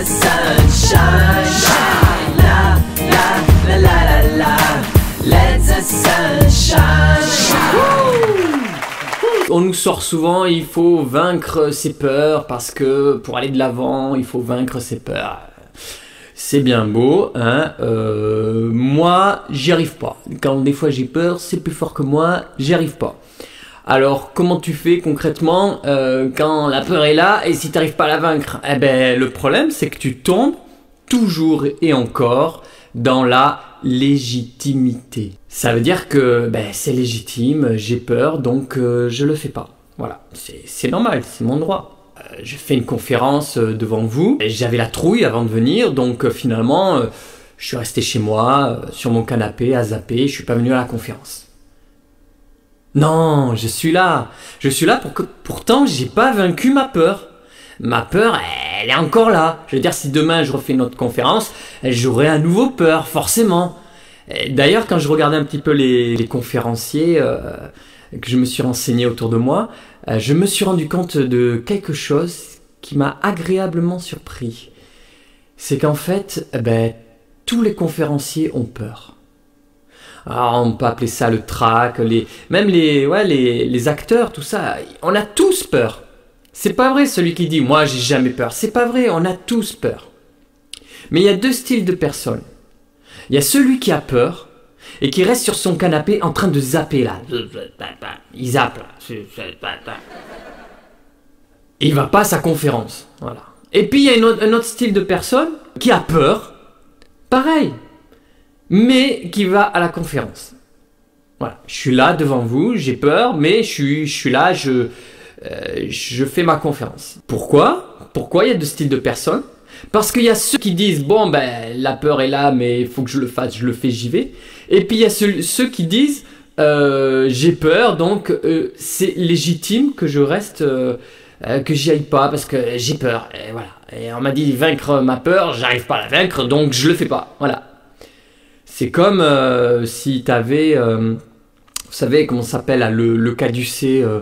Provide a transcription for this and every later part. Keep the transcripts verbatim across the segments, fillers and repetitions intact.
the sunshine shine. La la la la la la. Let the sunshine shine. On nous sort souvent, il faut vaincre ses peurs parce que pour aller de l'avant, il faut vaincre ses peurs. C'est bien beau, hein, euh, moi j'y arrive pas. Quand des fois j'ai peur, c'est plus fort que moi, j'y arrive pas. Alors comment tu fais concrètement euh, quand la peur est là et si tu n'arrives pas à la vaincre? Eh ben le problème c'est que tu tombes toujours et encore dans la légitimité. Ça veut dire que ben, c'est légitime, j'ai peur donc euh, je le fais pas. Voilà, c'est normal, c'est mon droit. J'ai fait une conférence devant vous, j'avais la trouille avant de venir, donc finalement, je suis resté chez moi, sur mon canapé, à zapper, je suis pas venu à la conférence. Non, je suis là, je suis là pour que, pourtant, j'ai pas vaincu ma peur. Ma peur, elle est encore là. Je veux dire, si demain je refais une autre conférence, j'aurai à nouveau peur, forcément. D'ailleurs, quand je regardais un petit peu les, les conférenciers, euh, que je me suis renseigné autour de moi, euh, je me suis rendu compte de quelque chose qui m'a agréablement surpris. C'est qu'en fait, euh, ben, tous les conférenciers ont peur. Alors, on peut appeler ça le trac, les... même les, ouais, les, les acteurs, tout ça, on a tous peur. C'est pas vrai celui qui dit « moi j'ai jamais peur ». C'est pas vrai, on a tous peur. Mais il y a deux styles de personnes. Il y a celui qui a peur et qui reste sur son canapé en train de zapper là. Il zappe là. Il va pas à sa conférence. Voilà. Et puis il y a une autre, un autre style de personne qui a peur, pareil, mais qui va à la conférence. Voilà. Je suis là devant vous, j'ai peur, mais je suis, je suis là, je, euh, je fais ma conférence. Pourquoi? Pourquoi il y a deux styles de personnes? Parce qu'il y a ceux qui disent « bon, ben, la peur est là, mais il faut que je le fasse, je le fais, j'y vais ». Et puis il y a ceux, ceux qui disent euh, « j'ai peur, donc euh, c'est légitime que je reste, euh, euh, que j'y aille pas, parce que j'ai peur ». Et voilà. Et on m'a dit « vaincre ma peur, j'arrive pas à la vaincre, donc je le fais pas ». Voilà. C'est comme euh, si t'avais, euh, vous savez comment ça s'appelle, le, le caducée, euh,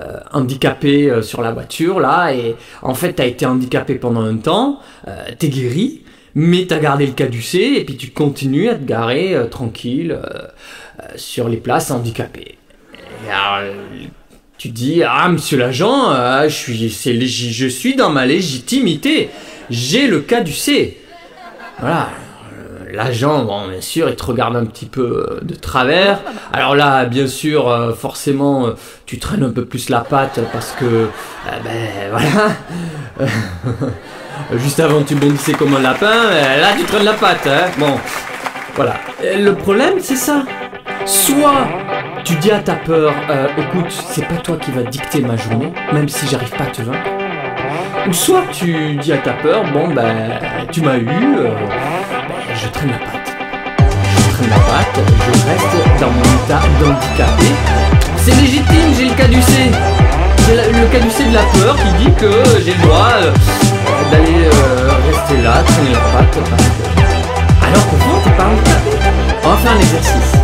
Euh, handicapé euh, sur la voiture là, et en fait t'as été handicapé pendant un temps, euh, t'es guéri, mais t'as gardé le caducé et puis tu continues à te garer euh, tranquille euh, euh, sur les places handicapées. Et alors, tu dis ah monsieur l'agent, euh, je suis, c'est légitime, je suis dans ma légitimité, j'ai le caducé. Voilà. L'agent, bon, bien sûr, il te regarde un petit peu de travers. Alors là, bien sûr, euh, forcément, euh, tu traînes un peu plus la patte parce que, euh, ben, voilà. Juste avant, tu bondissais comme un lapin. Là, tu traînes la patte, hein. Bon, voilà. Le problème, c'est ça. Soit tu dis à ta peur, euh, écoute, c'est pas toi qui vas dicter ma journée, même si j'arrive pas à te vaincre. Ou soit tu dis à ta peur, bon, ben, tu m'as eu. Euh, Je traîne la patte, je traîne la patte, je reste dans mon état d'handicapé. C'est légitime, j'ai le caducé. C'est le caducé de la peur qui dit que j'ai le droit euh, d'aller euh, rester là, traîner la patte. Parce que... alors qu'au fond, t'es pas handicapé. On va faire un exercice.